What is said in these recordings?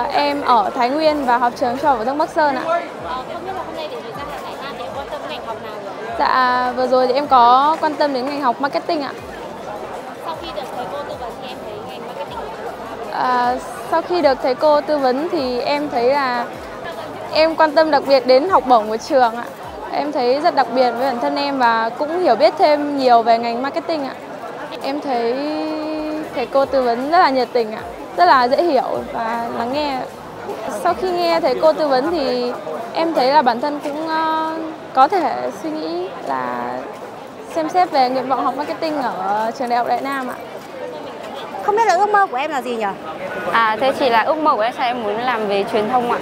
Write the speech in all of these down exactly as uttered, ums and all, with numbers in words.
em ở Thái Nguyên và học trường trung học phổ thông Bắc Sơn ạ. Không biết là hôm nay để ra Hà Nội Nam thì em quan tâm ngành học nào rồi? Dạ, vừa rồi thì em có quan tâm đến ngành học marketing ạ. Sau khi được thầy cô tư vấn thì em thấy ngành marketing là... Sau khi được thầy cô tư vấn thì em thấy là em quan tâm đặc biệt đến học bổng của trường ạ. Em thấy rất đặc biệt với bản thân em và cũng hiểu biết thêm nhiều về ngành marketing ạ. Em thấy thầy cô tư vấn rất là nhiệt tình ạ, rất là dễ hiểu và lắng nghe. Sau khi nghe thầy cô tư vấn thì em thấy là bản thân cũng có thể suy nghĩ là xem xét về nguyện vọng học marketing ở trường Đại học Đại Nam ạ. Không biết là ước mơ của em là gì nhỉ? À, thế chỉ là ước mơ của em sao em muốn làm về truyền thông ạ.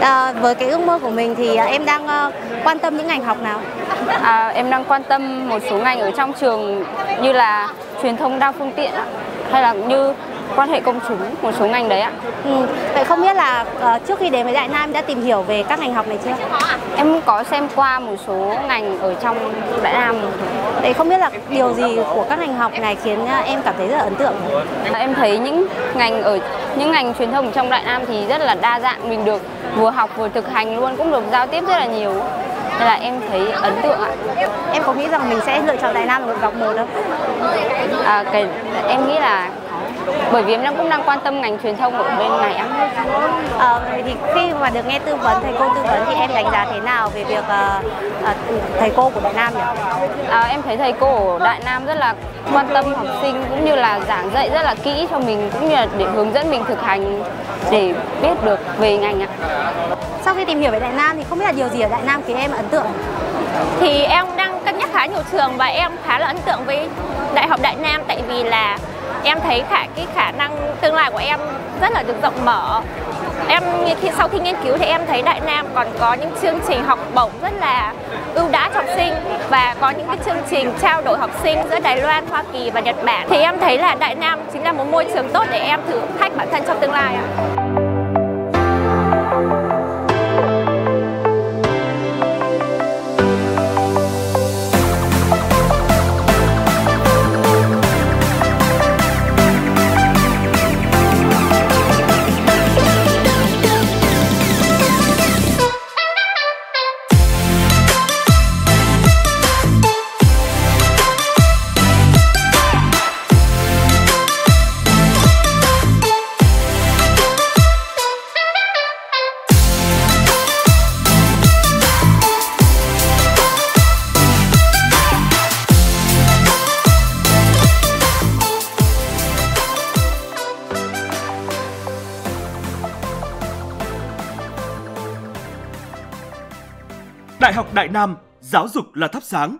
À, với cái ước mơ của mình thì em đang uh, quan tâm những ngành học nào? À, em đang quan tâm một số ngành ở trong trường như là truyền thông đa phương tiện ạ, hay là như quan hệ công chúng, một số ngành đấy ạ. Ừ. Vậy không biết là uh, trước khi đến với Đại Nam đã tìm hiểu về các ngành học này chưa? Em có xem qua một số ngành ở trong Đại Nam. Vậy không biết là điều gì của các ngành học này khiến uh, em cảm thấy rất là ấn tượng? Em thấy những ngành ở những ngành truyền thông trong Đại Nam thì rất là đa dạng, mình được vừa học vừa thực hành luôn, cũng được giao tiếp rất là nhiều. Nên là em thấy ấn tượng ạ. Em có nghĩ rằng mình sẽ lựa chọn Đại Nam là nguyện vọng một đâu? À, cái, em nghĩ là bởi vì em cũng đang quan tâm ngành truyền thông ở bên này ạ. À, thì khi mà được nghe tư vấn, thầy cô tư vấn thì em đánh giá thế nào về việc uh, uh, thầy cô của Đại Nam nhỉ? À, em thấy thầy cô ở Đại Nam rất là quan tâm học sinh cũng như là giảng dạy rất là kỹ cho mình, cũng như là để hướng dẫn mình thực hành để biết được về ngành ạ. Sau khi tìm hiểu về Đại Nam thì không biết là điều gì ở Đại Nam khiến em ấn tượng? Thì em đang cân nhắc khá nhiều trường và em khá là ấn tượng với Đại học Đại Nam, tại vì là em thấy khả, cái khả năng tương lai của em rất là được rộng mở. Em khi, sau khi nghiên cứu thì em thấy Đại Nam còn có những chương trình học bổng rất là ưu đãi học sinh và có những cái chương trình trao đổi học sinh giữa Đài Loan, Hoa Kỳ và Nhật Bản. Thì em thấy là Đại Nam chính là một môi trường tốt để em thử thách bản thân trong tương lai ạ. Đại học Đại Nam, giáo dục là thắp sáng.